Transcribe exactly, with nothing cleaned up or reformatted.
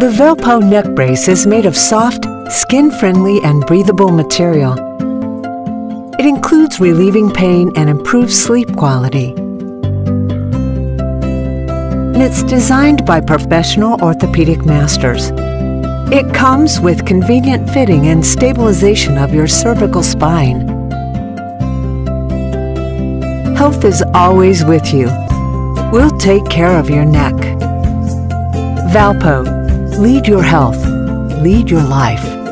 The Velpeau neck brace is made of soft, skin-friendly and breathable material. It includes relieving pain and improves sleep quality. And it's designed by professional orthopedic masters. It comes with convenient fitting and stabilization of your cervical spine. Health is always with you. We'll take care of your neck. Velpeau. Lead your health. Lead your life.